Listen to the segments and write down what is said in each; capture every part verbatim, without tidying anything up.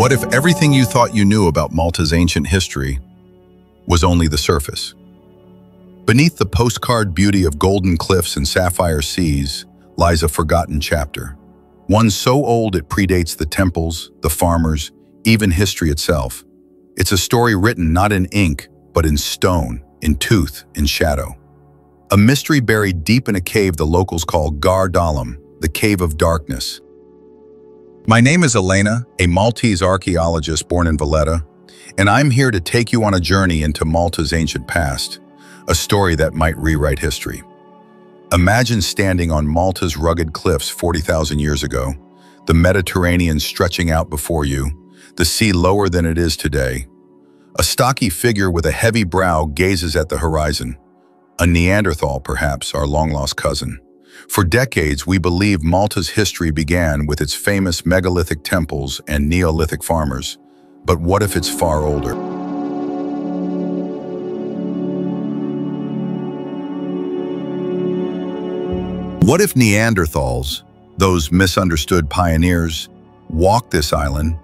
What if everything you thought you knew about Malta's ancient history was only the surface? Beneath the postcard beauty of golden cliffs and sapphire seas lies a forgotten chapter, one so old it predates the temples, the farmers, even history itself. It's a story written not in ink, but in stone, in tooth, in shadow. A mystery buried deep in a cave the locals call Għar Dalam, the Cave of Darkness. My name is Elena, a Maltese archaeologist born in Valletta, and I'm here to take you on a journey into Malta's ancient past, a story that might rewrite history. Imagine standing on Malta's rugged cliffs forty thousand years ago, the Mediterranean stretching out before you, the sea lower than it is today. A stocky figure with a heavy brow gazes at the horizon, a Neanderthal perhaps, our long-lost cousin. For decades, we believe Malta's history began with its famous megalithic temples and Neolithic farmers. But what if it's far older? What if Neanderthals, those misunderstood pioneers, walked this island?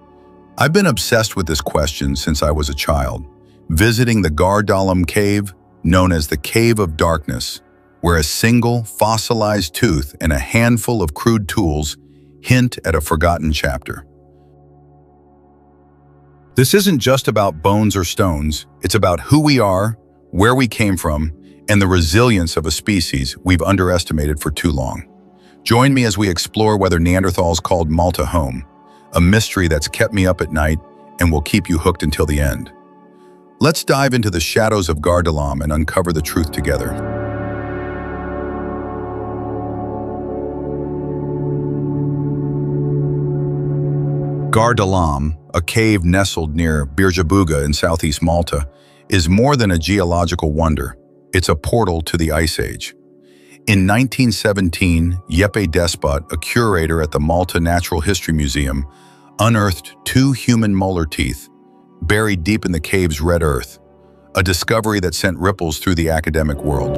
I've been obsessed with this question since I was a child, visiting the Għar Dalam cave, known as the Cave of Darkness, where a single fossilized tooth and a handful of crude tools hint at a forgotten chapter. This isn't just about bones or stones, it's about who we are, where we came from, and the resilience of a species we've underestimated for too long. Join me as we explore whether Neanderthals called Malta home, a mystery that's kept me up at night and will keep you hooked until the end. Let's dive into the shadows of Għar Dalam and uncover the truth together. Għar Dalam, a cave nestled near Birjabuga in southeast Malta, is more than a geological wonder. It's a portal to the Ice Age. In nineteen seventeen, Jeppe Despot, a curator at the Malta Natural History Museum, unearthed two human molar teeth buried deep in the cave's red earth, a discovery that sent ripples through the academic world.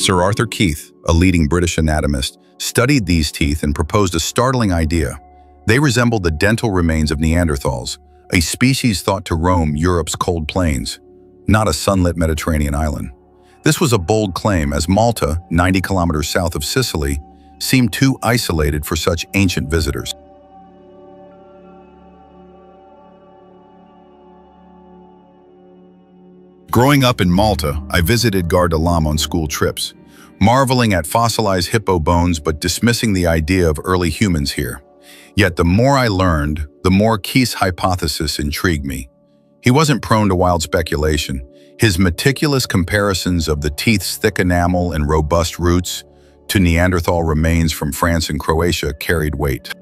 Sir Arthur Keith, a leading British anatomist, studied these teeth and proposed a startling idea. They resembled the dental remains of Neanderthals, a species thought to roam Europe's cold plains, not a sunlit Mediterranean island. This was a bold claim, as Malta, ninety kilometers south of Sicily, seemed too isolated for such ancient visitors. Growing up in Malta, I visited Għar Dalam on school trips, marveling at fossilized hippo bones but dismissing the idea of early humans here. Yet the more I learned, the more Keith's hypothesis intrigued me. He wasn't prone to wild speculation. His meticulous comparisons of the teeth's thick enamel and robust roots to Neanderthal remains from France and Croatia carried weight.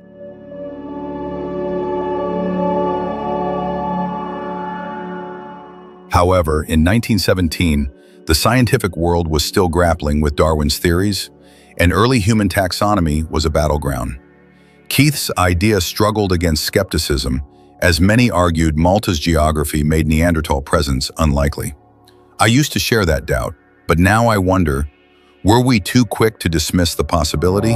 However, in nineteen seventeen, the scientific world was still grappling with Darwin's theories, and early human taxonomy was a battleground. Keith's idea struggled against skepticism, as many argued Malta's geography made Neanderthal presence unlikely. I used to share that doubt, but now I wonder, were we too quick to dismiss the possibility?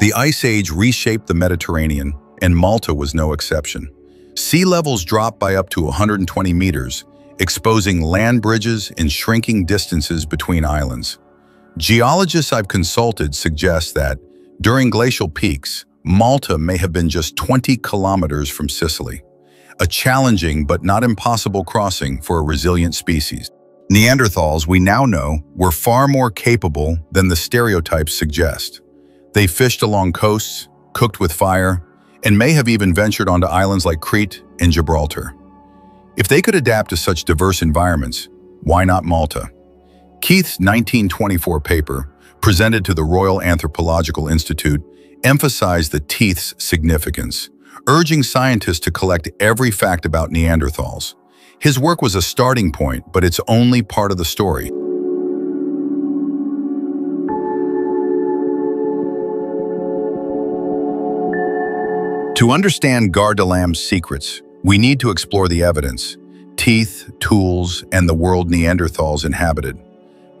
The Ice Age reshaped the Mediterranean, and Malta was no exception. Sea levels dropped by up to one hundred twenty meters, exposing land bridges and shrinking distances between islands. Geologists I've consulted suggest that, during glacial peaks, Malta may have been just twenty kilometers from Sicily, a challenging but not impossible crossing for a resilient species. Neanderthals, we now know, were far more capable than the stereotypes suggest. They fished along coasts, cooked with fire, and may have even ventured onto islands like Crete and Gibraltar. If they could adapt to such diverse environments, why not Malta? Keith's nineteen twenty-four paper, presented to the Royal Anthropological Institute, emphasized the teeth's significance, urging scientists to collect every fact about Neanderthals. His work was a starting point, but it's only part of the story. To understand Għar Dalam's secrets, we need to explore the evidence. teeth, tools, and the world Neanderthals inhabited.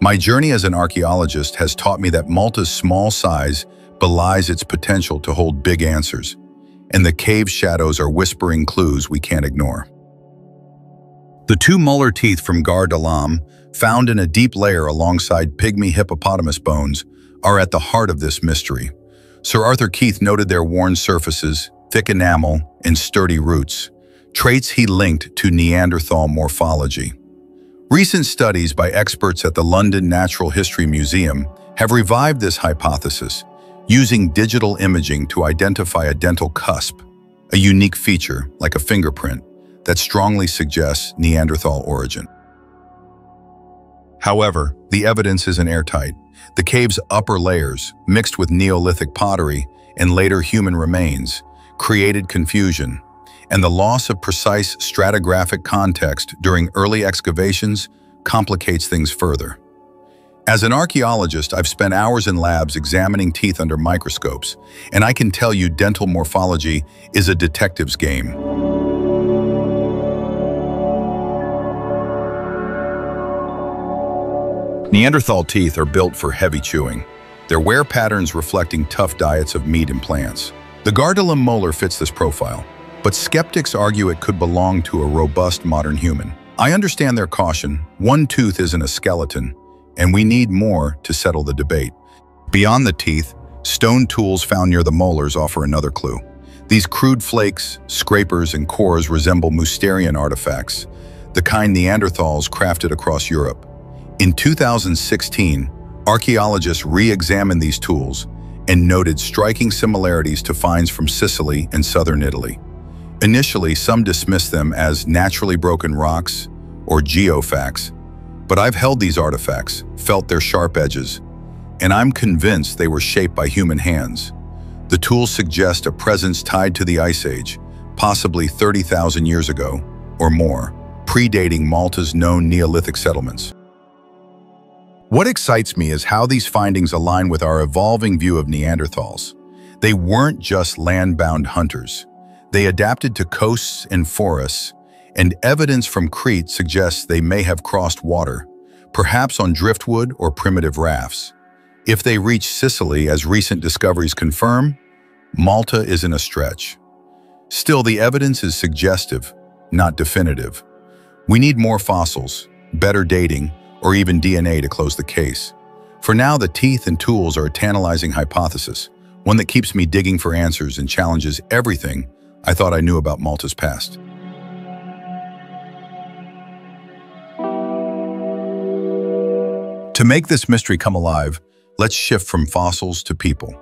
My journey as an archaeologist has taught me that Malta's small size belies its potential to hold big answers, and the cave shadows are whispering clues we can't ignore. The two molar teeth from Għar Dalam, found in a deep layer alongside pygmy hippopotamus bones, are at the heart of this mystery. Sir Arthur Keith noted their worn surfaces, thick enamel, and sturdy roots, traits he linked to Neanderthal morphology. Recent studies by experts at the London Natural History Museum have revived this hypothesis, using digital imaging to identify a dental cusp, a unique feature, like a fingerprint, that strongly suggests Neanderthal origin. However, the evidence isn't airtight. The cave's upper layers, mixed with Neolithic pottery and later human remains, created confusion, and the loss of precise stratigraphic context during early excavations complicates things further. As an archaeologist, I've spent hours in labs examining teeth under microscopes, and I can tell you dental morphology is a detective's game. Neanderthal teeth are built for heavy chewing, their wear patterns reflecting tough diets of meat and plants. The Għar Dalam molar fits this profile, but skeptics argue it could belong to a robust modern human. I understand their caution. One tooth isn't a skeleton, and we need more to settle the debate. Beyond the teeth, stone tools found near the molars offer another clue. These crude flakes, scrapers, and cores resemble Mousterian artifacts, the kind Neanderthals crafted across Europe. In two thousand sixteen, archaeologists re-examined these tools and noted striking similarities to finds from Sicily and southern Italy. Initially, some dismissed them as naturally broken rocks or geofacts, but I've held these artifacts, felt their sharp edges, and I'm convinced they were shaped by human hands. The tools suggest a presence tied to the Ice Age, possibly thirty thousand years ago or more, predating Malta's known Neolithic settlements. What excites me is how these findings align with our evolving view of Neanderthals. They weren't just land-bound hunters. They adapted to coasts and forests, and evidence from Crete suggests they may have crossed water, perhaps on driftwood or primitive rafts. If they reached Sicily, as recent discoveries confirm, Malta isn't a stretch. Still, the evidence is suggestive, not definitive. We need more fossils, better dating, or even D N A to close the case. For now, the teeth and tools are a tantalizing hypothesis, one that keeps me digging for answers and challenges everything I thought I knew about Malta's past. To make this mystery come alive, let's shift from fossils to people,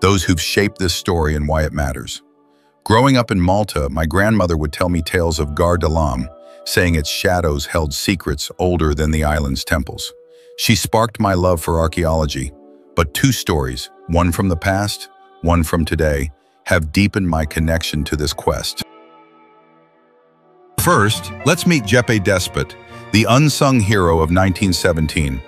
those who've shaped this story and why it matters. Growing up in Malta, my grandmother would tell me tales of Għar Dalam, saying its shadows held secrets older than the island's temples. She sparked my love for archaeology, but two stories, one from the past, one from today, have deepened my connection to this quest. First, let's meet Jeppe Despot, the unsung hero of nineteen seventeen.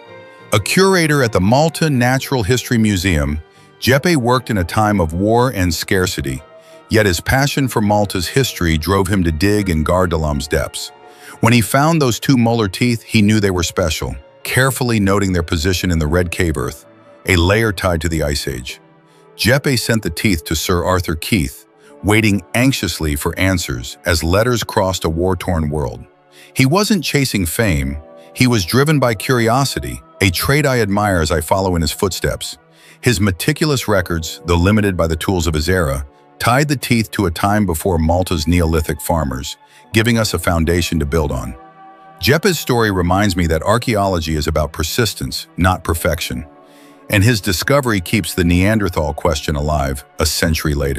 A curator at the Malta Natural History Museum, Jeppe worked in a time of war and scarcity, yet his passion for Malta's history drove him to dig in Għar Dalam's depths. When he found those two molar teeth, he knew they were special, carefully noting their position in the red cave earth, a layer tied to the Ice Age. Jeppe sent the teeth to Sir Arthur Keith, waiting anxiously for answers as letters crossed a war-torn world. He wasn't chasing fame, he was driven by curiosity, a trait I admire as I follow in his footsteps. His meticulous records, though limited by the tools of his era, tied the teeth to a time before Malta's Neolithic farmers, giving us a foundation to build on. Jeppe's story reminds me that archaeology is about persistence, not perfection, and his discovery keeps the Neanderthal question alive a century later.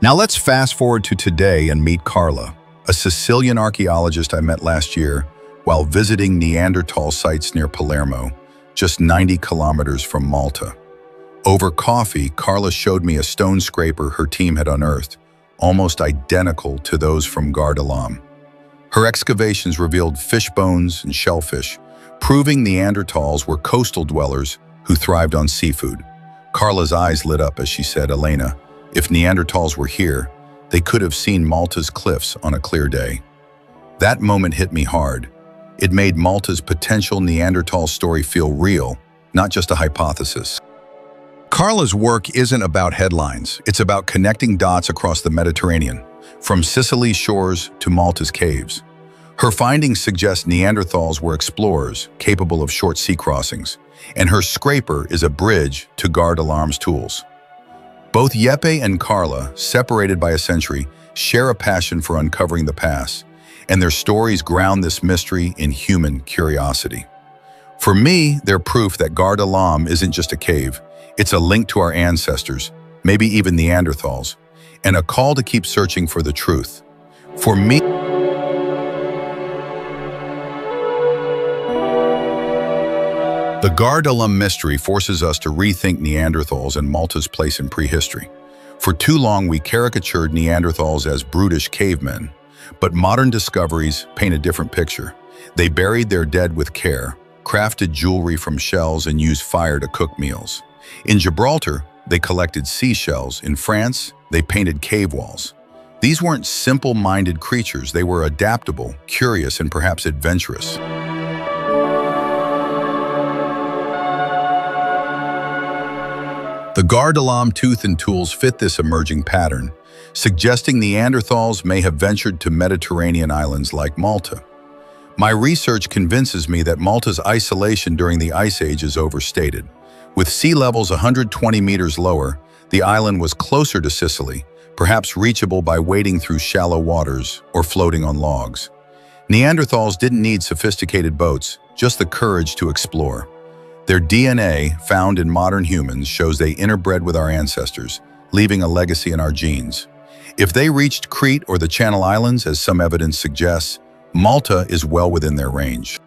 Now let's fast forward to today and meet Carla, a Sicilian archaeologist I met last year while visiting Neanderthal sites near Palermo, just ninety kilometers from Malta. Over coffee, Carla showed me a stone scraper her team had unearthed, almost identical to those from Għar Dalam. Her excavations revealed fish bones and shellfish, proving Neanderthals were coastal dwellers who thrived on seafood. Carla's eyes lit up as she said, "Elena, if Neanderthals were here, They could have seen Malta's cliffs on a clear day. That moment hit me hard. It made Malta's potential Neanderthal story feel real, not just a hypothesis. Carla's work isn't about headlines. It's about connecting dots across the Mediterranean, from Sicily's shores to Malta's caves. Her findings suggest Neanderthals were explorers capable of short sea crossings, and her scraper is a bridge to Għar Dalam's tools. Both Jeppe and Carla, separated by a century, share a passion for uncovering the past, and their stories ground this mystery in human curiosity. For me, they're proof that Għar Dalam isn't just a cave, it's a link to our ancestors, maybe even Neanderthals, and a call to keep searching for the truth. For me, the Għar Dalam mystery forces us to rethink Neanderthals and Malta's place in prehistory. For too long, we caricatured Neanderthals as brutish cavemen, but modern discoveries paint a different picture. They buried their dead with care, crafted jewelry from shells, and used fire to cook meals. In Gibraltar, they collected seashells. In France, they painted cave walls. These weren't simple-minded creatures. They were adaptable, curious, and perhaps adventurous. The Għar Dalam tooth and tools fit this emerging pattern, suggesting Neanderthals may have ventured to Mediterranean islands like Malta. My research convinces me that Malta's isolation during the Ice Age is overstated. With sea levels one hundred twenty meters lower, the island was closer to Sicily, perhaps reachable by wading through shallow waters or floating on logs. Neanderthals didn't need sophisticated boats, just the courage to explore. Their D N A, found in modern humans, shows they interbred with our ancestors, leaving a legacy in our genes. If they reached Crete or the Channel Islands, as some evidence suggests, Malta is well within their range.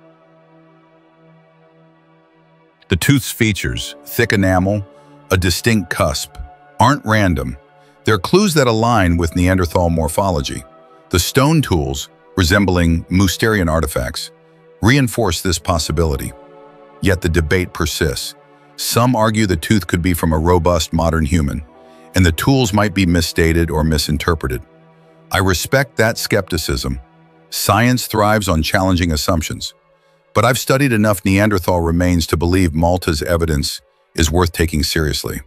The tooth's features, thick enamel, a distinct cusp, aren't random. They're clues that align with Neanderthal morphology. The stone tools, resembling Mousterian artifacts, reinforce this possibility. Yet the debate persists. Some argue the tooth could be from a robust modern human, and the tools might be misdated or misinterpreted. I respect that skepticism. Science thrives on challenging assumptions. But I've studied enough Neanderthal remains to believe Malta's evidence is worth taking seriously.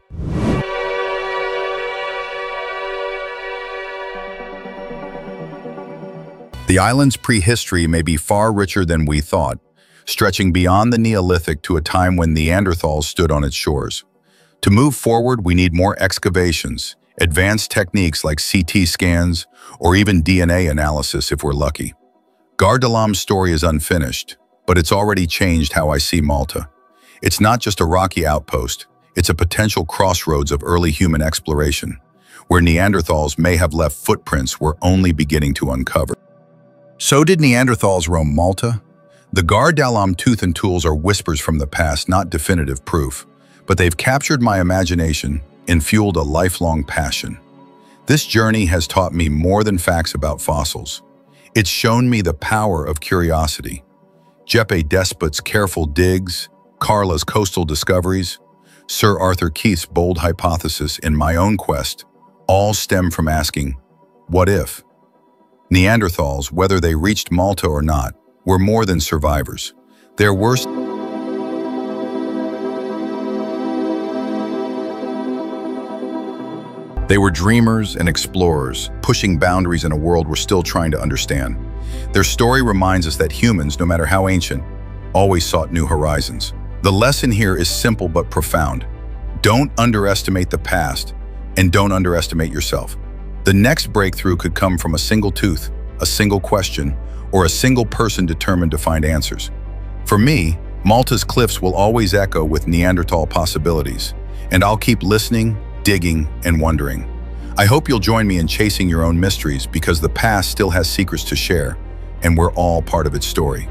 The island's prehistory may be far richer than we thought, stretching beyond the Neolithic to a time when Neanderthals stood on its shores. To move forward, we need more excavations, advanced techniques like C T scans, or even D N A analysis if we're lucky. Għar Dalam's story is unfinished, but it's already changed how I see Malta. It's not just a rocky outpost, it's a potential crossroads of early human exploration, where Neanderthals may have left footprints we're only beginning to uncover. So did Neanderthals roam Malta? The Għar Dalam tooth and tools are whispers from the past, not definitive proof, but they've captured my imagination and fueled a lifelong passion. This journey has taught me more than facts about fossils. It's shown me the power of curiosity. Jeppe Despot's careful digs, Carla's coastal discoveries, Sir Arthur Keith's bold hypothesis, and my own quest all stem from asking, what if? Neanderthals, whether they reached Malta or not, were more than survivors. Their worst... They were dreamers and explorers, pushing boundaries in a world we're still trying to understand. Their story reminds us that humans, no matter how ancient, always sought new horizons. The lesson here is simple but profound. Don't underestimate the past, and don't underestimate yourself. The next breakthrough could come from a single tooth, a single question, or a single person determined to find answers. For me, Malta's cliffs will always echo with Neanderthal possibilities, and I'll keep listening, digging, and wondering. I hope you'll join me in chasing your own mysteries, because the past still has secrets to share, and we're all part of its story.